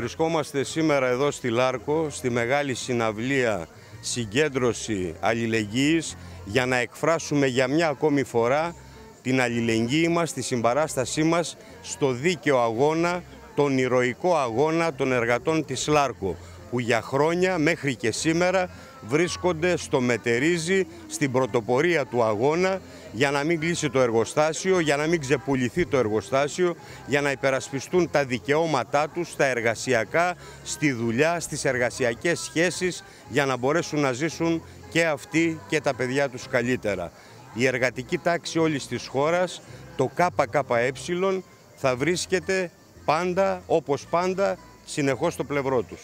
Βρισκόμαστε σήμερα εδώ στη Λάρκο, στη μεγάλη συναυλία συγκέντρωση αλληλεγγύης για να εκφράσουμε για μια ακόμη φορά την αλληλεγγύη μας, τη συμπαράστασή μας στο δίκαιο αγώνα, τον ηρωικό αγώνα των εργατών της Λάρκο, που για χρόνια μέχρι και σήμερα βρίσκονται στο μετερίζει, στην πρωτοπορία του αγώνα, για να μην κλείσει το εργοστάσιο, για να μην ξεπουληθεί το εργοστάσιο, για να υπερασπιστούν τα δικαιώματά τους, τα εργασιακά, στη δουλειά, στις εργασιακές σχέσεις, για να μπορέσουν να ζήσουν και αυτοί και τα παιδιά τους καλύτερα. Η εργατική τάξη όλης της χώρας, το ΚΚΕ, θα βρίσκεται πάντα, όπως πάντα, συνεχώς στο πλευρό τους.